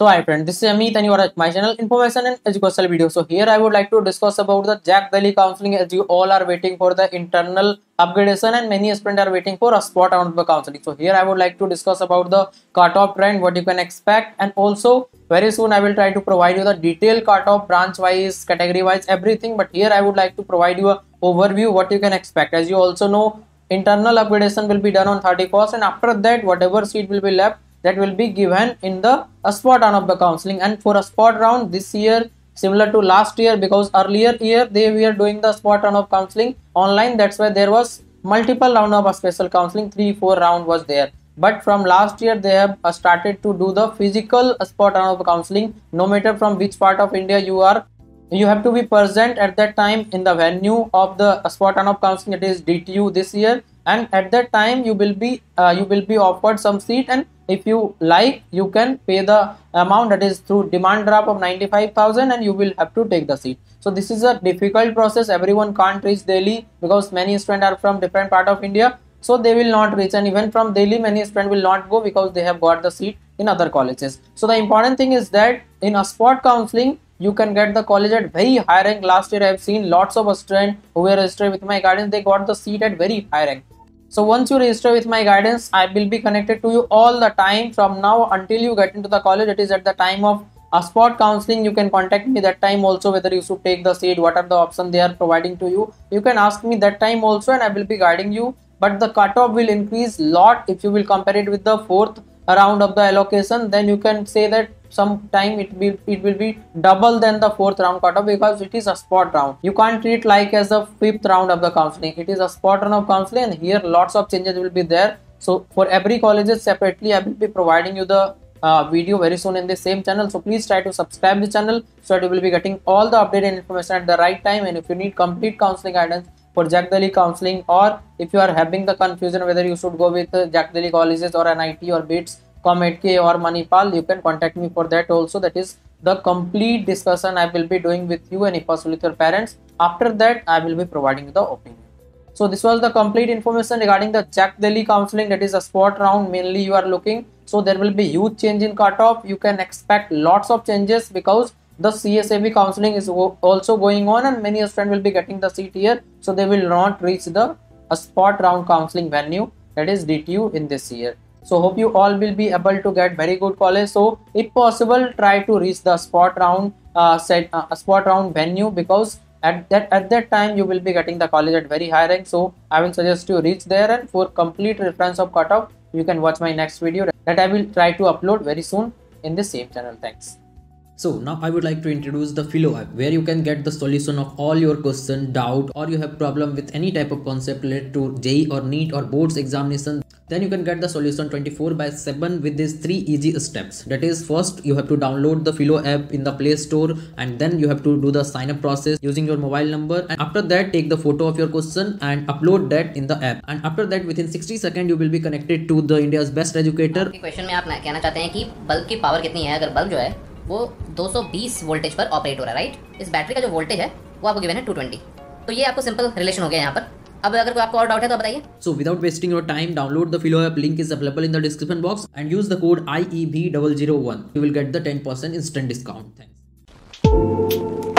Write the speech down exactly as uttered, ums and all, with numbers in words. So hi friend, this is Amit and you are at my channel Information and Educational Video. So here I would like to discuss about the Jac Delhi counseling, as you all are waiting for the internal upgradation and many aspirants are waiting for a spot on the counseling. So here I would like to discuss about the cutoff trend, what you can expect, and also very soon I will try to provide you the detailed cutoff, branch wise, category wise, everything. But here I would like to provide you an overview what you can expect. As you also know, internal upgradation will be done on thirty-first, and after that whatever seat will be left, that will be given in the a spot round of the counseling. And for a spot round this year, similar to last year, because earlier year they were doing the spot round of counseling online, that's why there was multiple round of a special counseling, three four round was there. But from last year they have started to do the physical spot round of counseling. No matter from which part of India you are, you have to be present at that time in the venue of the spot round of counseling, that is D T U this year, and at that time you will be uh, you will be offered some seat, and if you like you can pay the amount, that is through demand draft of ninety-five thousand, and you will have to take the seat. So this is a difficult process, everyone can't reach Delhi because many students are from different part of India, so they will not reach, and even from Delhi many students will not go because they have got the seat in other colleges. So the important thing is that in a spot counseling you can get the college at very high rank. Last year I have seen lots of students who were registered with my guidance, they got the seat at very high rank. So once you register with my guidance, I will be connected to you all the time from now until you get into the college. It is at the time of a spot counseling, you can contact me that time also, whether you should take the seat, what are the options they are providing to you, you can ask me that time also, and I will be guiding you. But the cutoff will increase lot if you will compare it with the fourth round of the allocation, then you can say that sometime it will it will be double than the fourth round cutoff, because it is a spot round. You can't treat like as the fifth round of the counseling. It is a spot round of counseling, and here lots of changes will be there. So for every colleges separately, I will be providing you the uh, video very soon in the same channel. So please try to subscribe the channel so that you will be getting all the update and information at the right time. And if you need complete counseling guidance for Jac Delhi counseling, or if you are having the confusion whether you should go with uh, Jac Delhi colleges or N I T or BITS, Comet K or Manipal, you can contact me for that also. That is the complete discussion I will be doing with you, and if possible with your parents. After that I will be providing you the opinion. So this was the complete information regarding the Jac Delhi counseling, that is a spot round mainly you are looking. So there will be huge change in cutoff, you can expect lots of changes because the C S A B counseling is also going on, and many students will be getting the seat here, so they will not reach the a spot round counseling venue, that is D T U in this year. So hope you all will be able to get very good college. So if possible try to reach the spot round uh, set uh, spot round venue, because at that at that time you will be getting the college at very high rank. So I will suggest you reach there, and for complete reference of cutoff you can watch my next video that I will try to upload very soon in the same channel. Thanks. So now I would like to introduce the Filo app, where you can get the solution of all your question, doubt, or you have problem with any type of concept related to J E E or NEET or boards examination. Then you can get the solution twenty-four by seven with these three easy steps. That is, first you have to download the Filo app in the Play Store, and then you have to do the sign up process using your mobile number, and after that take the photo of your question and upload that in the app, and after that within sixty seconds you will be connected to the India's best educator. आपके question में आप कहना चाहते हैं कि bulb की power कितनी है? अगर बल्ब जो है वो दो सौ बीस वोल्टेज पर ऑपरेट हो रहा है, राइट, इस बैटरी का जो वोल्टेज है वो आपको गिवन है टू ट्वेंटी, तो ये आपको सिंपल रिलेशन हो गया यहाँ पर. अब अगर कोई आपको और डाउट है तो बताइए. So without wasting your time, download the Filo app. Link is available in the description box and use the code I E B zero zero one. You will get the ten percent instant discount. Thanks.